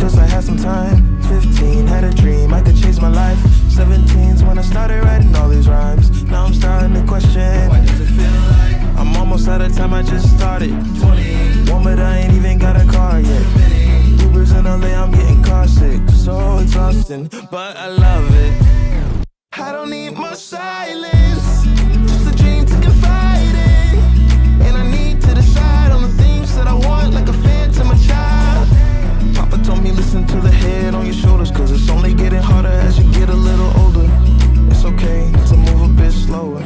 Cause I had some time. 15, had a dream, I could change my life. 17's when I started writing all these rhymes. Now I'm starting to question, why does it feel like I'm almost out of time, I just started. 21, but I ain't even got a car yet. Ubers in LA, I'm getting car sick. So exhausting, but I love it. I don't need much silence, just a dream to confide in. And I need to decide on the things that I want, like a phantom, a child. Papa told me listen to the head on your shoulders, cause it's only getting harder as you get a little older. It's okay to move a bit slower,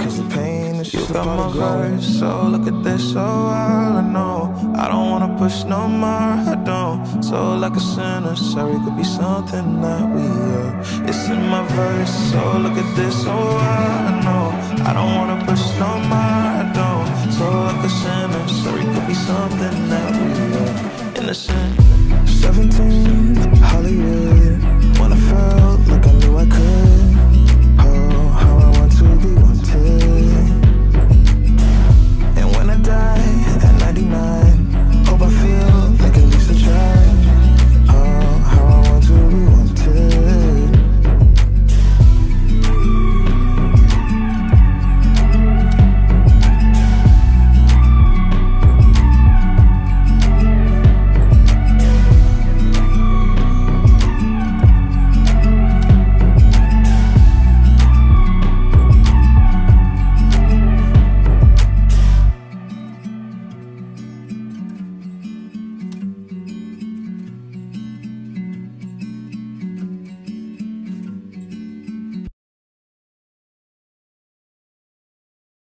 cause the pain is just about to grow. So look at this, so all I know, I don't wanna push no more, I don't. So like a sinner, sorry could be something that we are. It's in my verse, so look at this, so all I know, I don't wanna push no more, I don't. So like a sinner, sorry could be something that we are. 17, Hollywood.